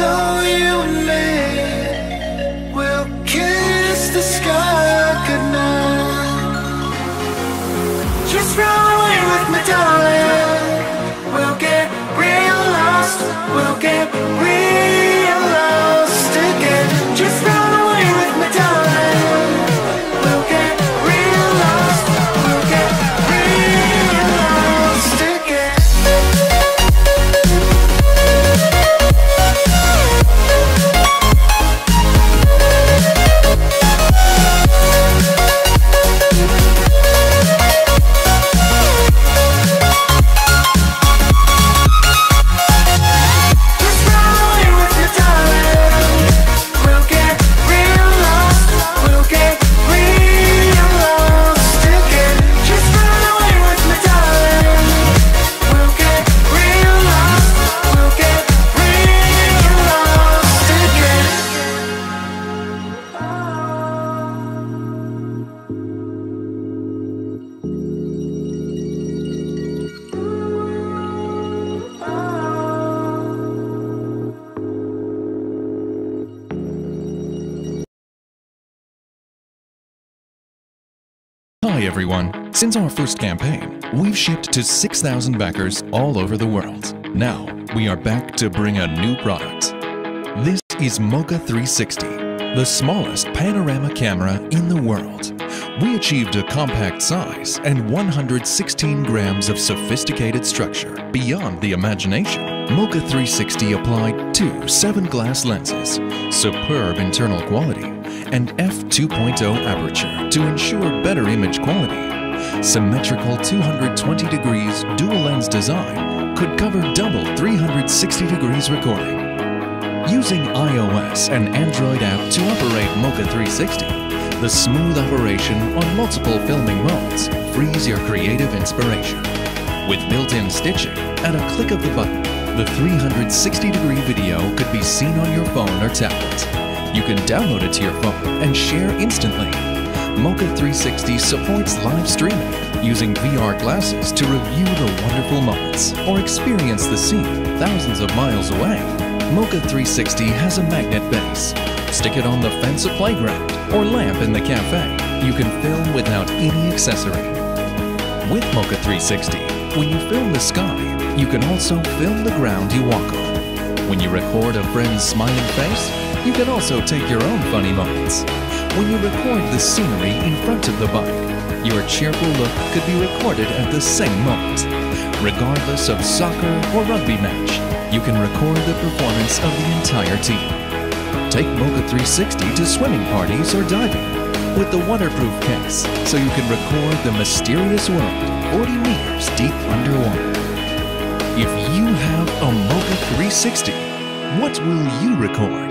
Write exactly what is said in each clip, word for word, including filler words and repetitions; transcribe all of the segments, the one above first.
So you and me will kiss the sky goodnight. Just run away with me, darling. We'll get real lost. We'll get real lost again. Just run. Hi everyone! Since our first campaign, we've shipped to six thousand backers all over the world. Now, we are back to bring a new product. This is Moka three sixty, the smallest panorama camera in the world. We achieved a compact size and one hundred sixteen grams of sophisticated structure. Beyond the imagination, Moka three sixty applied two seven-glass lenses, superb internal quality, and f two point oh aperture to ensure better image quality. Symmetrical two hundred twenty degrees dual lens design could cover double three hundred sixty degrees recording. Using iOS and Android app to operate Moka three sixty, the smooth operation on multiple filming modes frees your creative inspiration. With built-in stitching, at a click of the button, the three hundred sixty degree video could be seen on your phone or tablet. You can download it to your phone and share instantly. Moka three sixty supports live streaming using V R glasses to review the wonderful moments or experience the scene thousands of miles away. Moka three sixty has a magnet base. Stick it on the fence at playground or lamp in the cafe. You can film without any accessory. With Moka three sixty, when you film the sky, you can also film the ground you walk on. When you record a friend's smiling face, you can also take your own funny moments. When you record the scenery in front of the bike, your cheerful look could be recorded at the same moment. Regardless of soccer or rugby match, you can record the performance of the entire team. Take Moka three sixty to swimming parties or diving with the waterproof case, so you can record the mysterious world forty meters deep underwater. If you have a Moka three sixty, what will you record?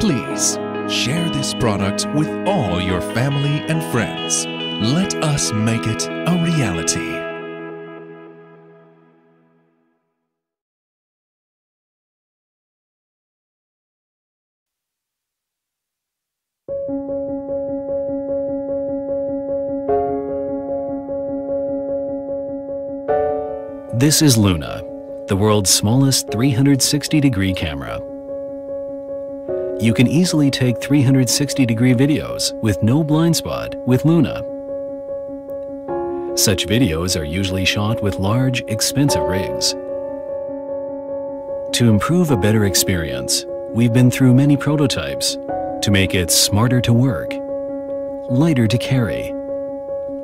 Please, share this product with all your family and friends. Let us make it a reality. This is Luna, the world's smallest three hundred sixty degree camera. You can easily take three hundred sixty degree videos with no blind spot with Luna. Such videos are usually shot with large, expensive rigs. To improve a better experience, we've been through many prototypes to make it smarter to work, lighter to carry,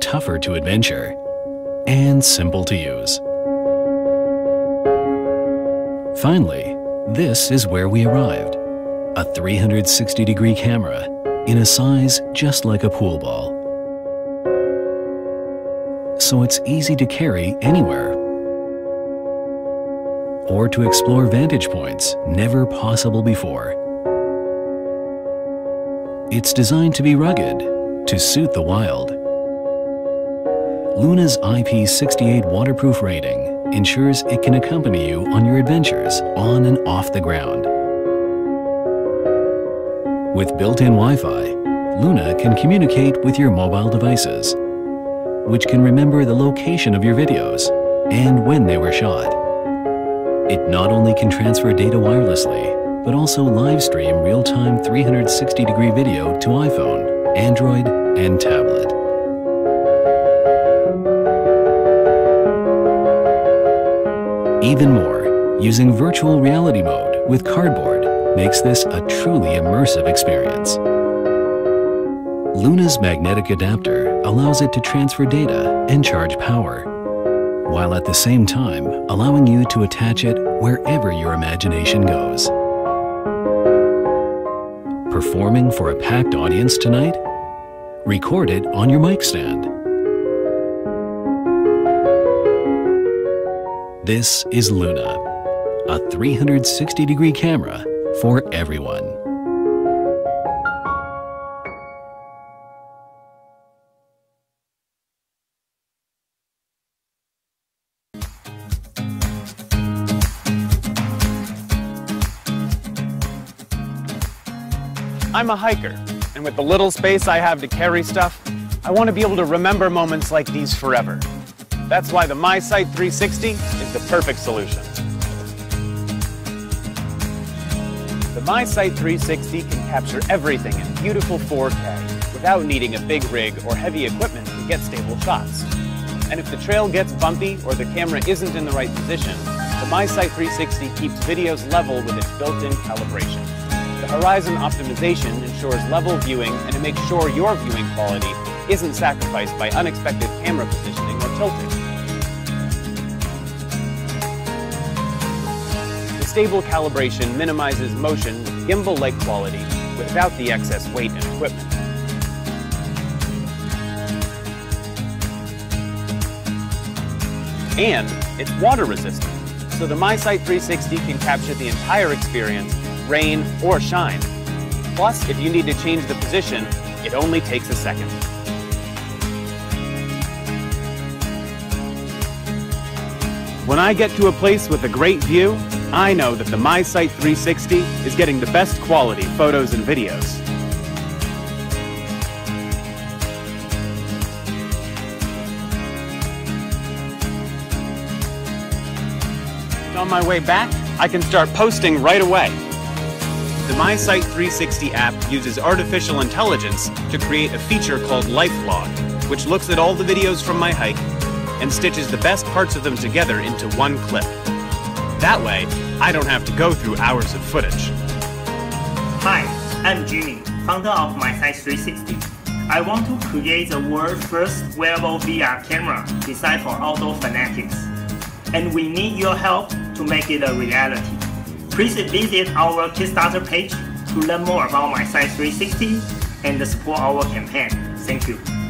tougher to adventure, and simple to use. Finally, this is where we arrived. A three hundred sixty degree camera in a size just like a pool ball. So it's easy to carry anywhere or to explore vantage points never possible before. It's designed to be rugged, to suit the wild. Luna's I P sixty-eight waterproof rating ensures it can accompany you on your adventures on and off the ground. With built-in Wi-Fi, Luna can communicate with your mobile devices, which can remember the location of your videos and when they were shot. It not only can transfer data wirelessly, but also live stream real-time three sixty degree video to iPhone, Android, and tablet. Even more, using virtual reality mode with cardboard makes this a truly immersive experience. Luna's magnetic adapter allows it to transfer data and charge power, while at the same time allowing you to attach it wherever your imagination goes. Performing for a packed audience tonight? Record it on your mic stand. This is Luna, a three sixty degree camera for everyone. I'm a hiker, and with the little space I have to carry stuff, I want to be able to remember moments like these forever. That's why the MySight three sixty is the perfect solution. The MySight three sixty can capture everything in beautiful four K without needing a big rig or heavy equipment to get stable shots. And if the trail gets bumpy or the camera isn't in the right position, the MySight three sixty keeps videos level with its built-in calibration. The horizon optimization ensures level viewing, and it makes sure your viewing quality isn't sacrificed by unexpected camera positioning or tilting. The stable calibration minimizes motion with gimbal-like quality without the excess weight and equipment. And it's water resistant, so the MySight three sixty can capture the entire experience, rain or shine. Plus, if you need to change the position, it only takes a second. When I get to a place with a great view, I know that the MySight three sixty is getting the best quality photos and videos. On my way back, I can start posting right away. The MySight three sixty app uses artificial intelligence to create a feature called LifeLog, which looks at all the videos from my hike and stitches the best parts of them together into one clip. That way, I don't have to go through hours of footage. Hi, I'm Jimmy, founder of MySize three sixty. I want to create the world's first wearable V R camera designed for outdoor fanatics. And we need your help to make it a reality. Please visit our Kickstarter page to learn more about MySight three sixty and support our campaign. Thank you.